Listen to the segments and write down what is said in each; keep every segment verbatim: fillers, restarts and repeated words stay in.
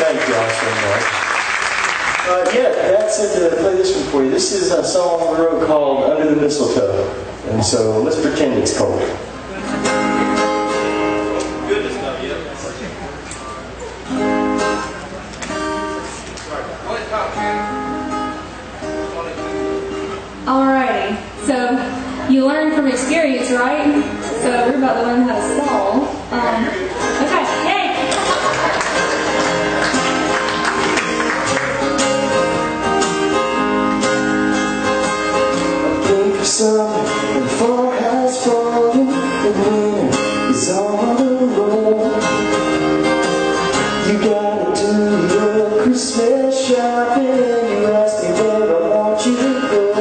Thank you all so much. Uh, yeah, that's it. To play this one for you. This is a song on the road called Under the Mistletoe. And so let's pretend it's cold. Alrighty, so you learn from experience, right? So we're about to learn how to solve. Um, okay, yay! I came for summer and the fall has fallen, and winter is on the road. You gotta do your Christmas shopping, and you ask me where I want you to go.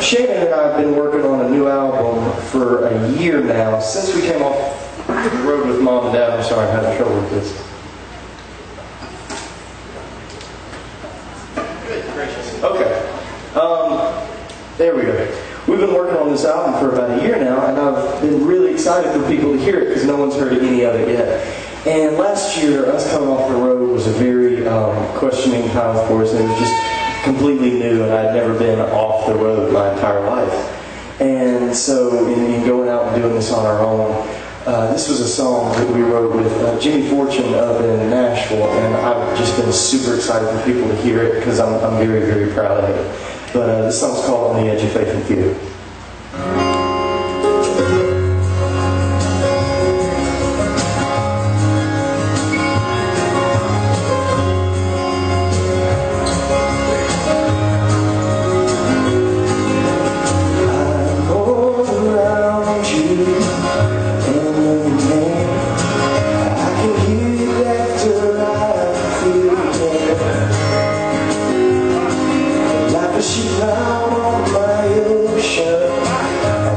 Shannon and I have been working on a new album for a year now. Since we came off the road with Mom and Dad, I'm sorry, I'm having trouble with this. Good gracious. Okay. Um, there we go. We've been working on this album for about a year now, and I've been really excited for people to hear it because no one's heard any of it yet. And last year, us coming off the road was a very um, questioning time for us, and it was just completely new, and I'd never been off the road my entire life. And so, in going out and doing this on our own, uh, this was a song that we wrote with uh, Jimmy Fortune up in Nashville, and I've just been super excited for people to hear it because I'm, I'm very, very proud of it. But uh, this song's called On the Edge of Faith and Fear. She's out on my ocean.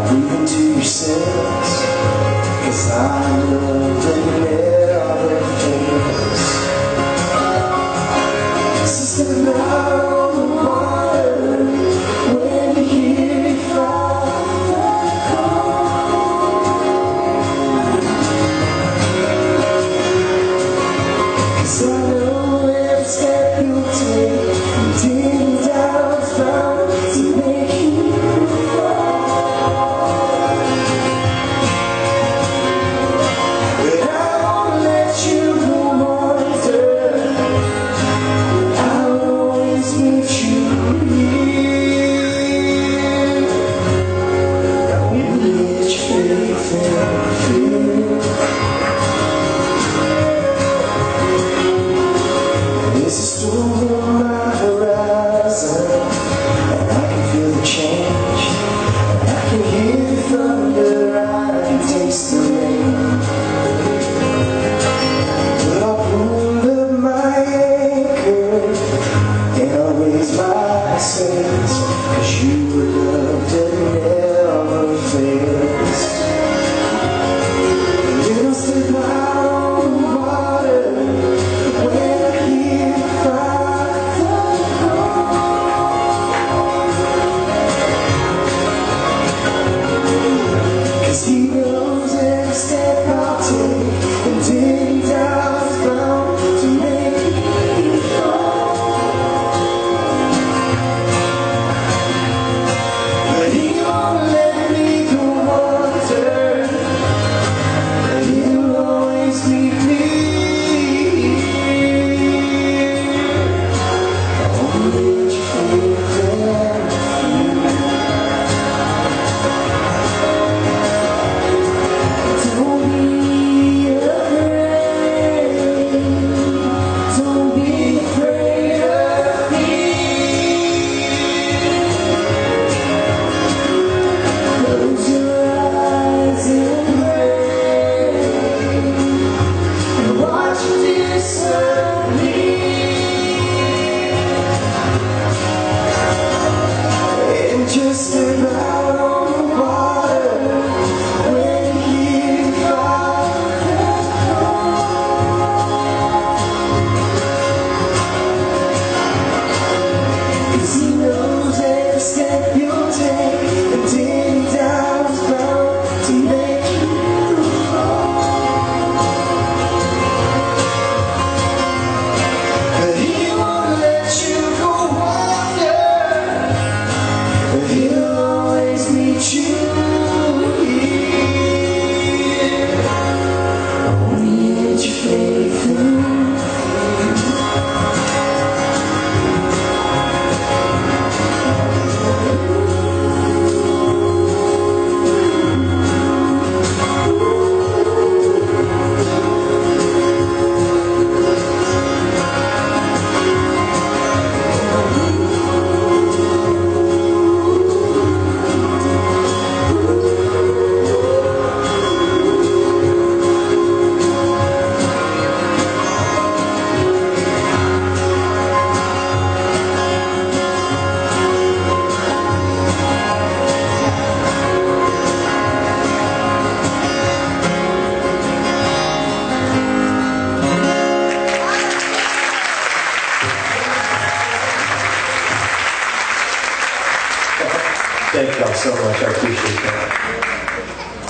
Thank y'all so much. I appreciate that.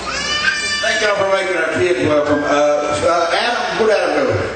Thank y'all for making our kids welcome. Uh, uh, Adam, what Adam doing?